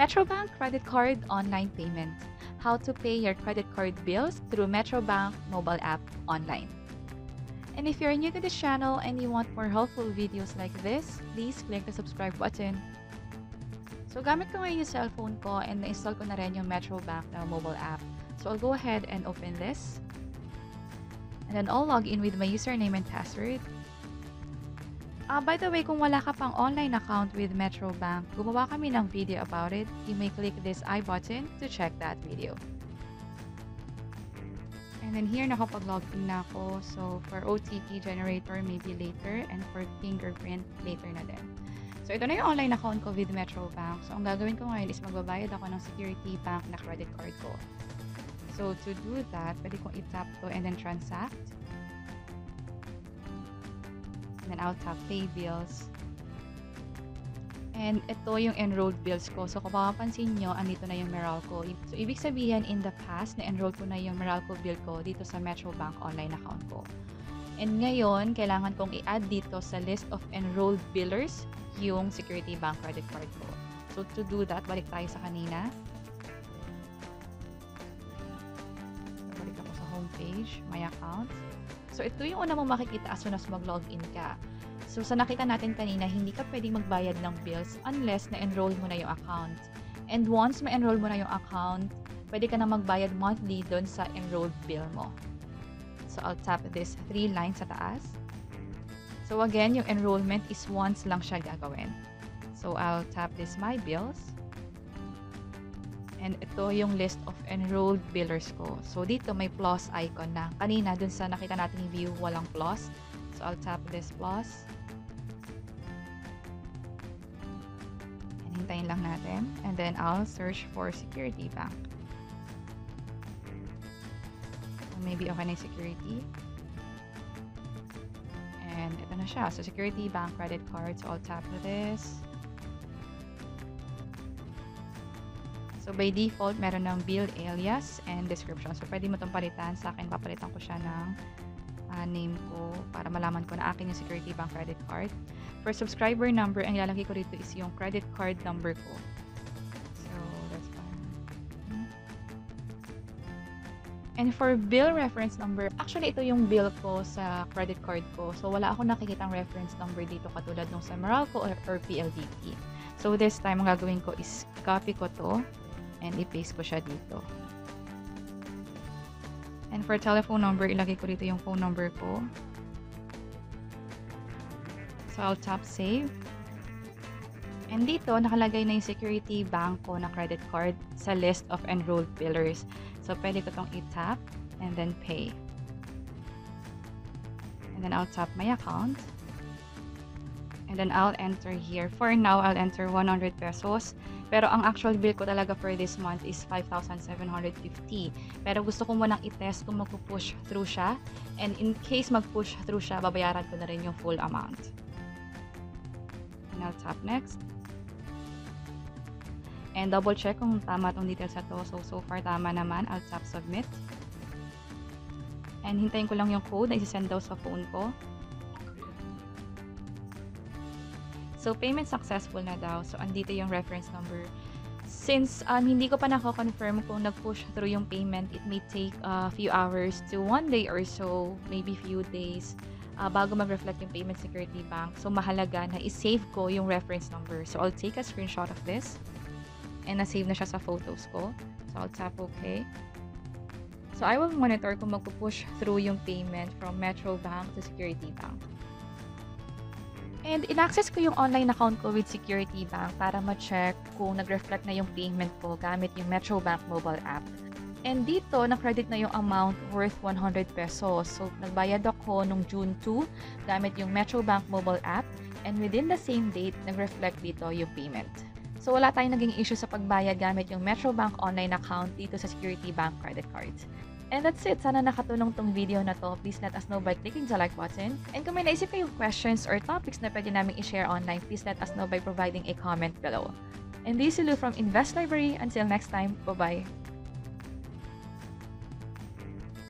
Metrobank Credit Card Online Payment. How to pay your credit card bills through Metrobank mobile app online. And if you're new to this channel and you want more helpful videos like this, please click the subscribe button. So gamit ko ngayon yung cellphone ko and na-install ko na rin yung Metrobank na mobile app. So I'll go ahead and open this. And then I'll log in with my username and password. By the way, kung wala ka pang online account with Metrobank, gumawa kami ng video about it. You may click this I button to check that video. And then here, nakapag-log in na ako. So for OTP generator, maybe later. And for fingerprint, later na din. So ito na yung online account ko with Metrobank. So ang gagawin ko ngayon is magbabayad ako ng Security Bank na credit card ko. So to do that, pwede kong i-tap to and then transact. And I'll tap pay bills. And ito yung enrolled bills ko. So kung mapapansin nyo, andito na yung Meralco. So ibig sabihin, in the past, na-enroll ko na yung Meralco bill ko dito sa Metrobank online account ko. And ngayon, kailangan kong i-add dito sa list of enrolled billers yung Security Bank credit card ko. So to do that, balik tayo sa kanina. Balik ako sa homepage, my account. So, ito yung una mong makikita as soon as mag-login ka. So, sa nakita natin kanina, hindi ka pwedeng magbayad ng bills unless na-enroll mo na yung account. And once ma-enroll mo na yung account, pwede ka na magbayad monthly doon sa enrolled bill mo. So, I'll tap this 3 lines sa taas. So, again, yung enrollment is once lang siya gagawin. So, I'll tap this My Bills. And ito yung list of enrolled billers ko. So, dito may plus icon na. Kanina, dun sa nakita natin yung view, walang plus. So, I'll tap this plus. And hintayin lang natin. And then, I'll search for Security Bank. So, maybe okay na yung security. And ito na siya. So, Security Bank credit card. So, I'll tap this. So, by default, meron ng bill alias and description. So, pwede mo itong palitan. Sa akin, papalitan ko siya ng name ko para malaman ko na akin yung Security Bank credit card. For subscriber number, ang ilalagay ko dito is yung credit card number ko. So, that's fine. And for bill reference number, actually, ito yung bill ko sa credit card ko. So, wala akong nakikitang reference number dito katulad nung sa Meralco or PLDT. So, this time, ang gagawin ko is copy ko to. And i-paste ko siya dito. And for telephone number, ilagay ko dito yung phone number ko. So, I'll tap save. And dito, nakalagay na yung Security Bank ko na credit card sa list of enrolled billers. So, pwede ko itong i-tap and then pay. And then, I'll tap my account. And then, I'll enter here. For now, I'll enter 100 pesos. Pero ang actual bill ko talaga for this month is 5,750. Pero gusto ko munang i-test kung mag-push through siya. And in case mag-push through siya, babayaran ko na rin yung full amount. And I'll tap next. And double check kung tama itong details na to. So far tama naman. I'll tap submit. And hintayin ko lang yung code na isi-send daw sa phone ko. So, payment successful na daw. So, andito yung reference number. Since hindi ko pa nako-confirm kung nag-push through yung payment, it may take a few hours to 1 day or so, maybe few days, bago mag-reflect yung payment Security Bank. So, mahalaga na i-save ko yung reference number. So, I'll take a screenshot of this. And na-save na siya sa photos ko. So, I'll tap OK. So, I will monitor kung mag-push through yung payment from Metrobank to Security Bank. And in-access ko yung online account ko with Security Bank para ma-check kung nag-reflect na yung payment ko gamit yung Metrobank mobile app. And dito, na-credit na yung amount worth 100 pesos. So, nagbayad ako nung June 2 gamit yung Metrobank mobile app and within the same date, nag-reflect dito yung payment. So, wala tayong naging issue sa pagbayad gamit yung Metrobank online account dito sa Security Bank credit card. And that's it. Sana nakatulong tong video na to. Please let us know by clicking the like button. And kung may naisip kayong questions or topics na pwede namin i-share online, please let us know by providing a comment below. And this is Lou from Invest Library. Until next time, bye-bye!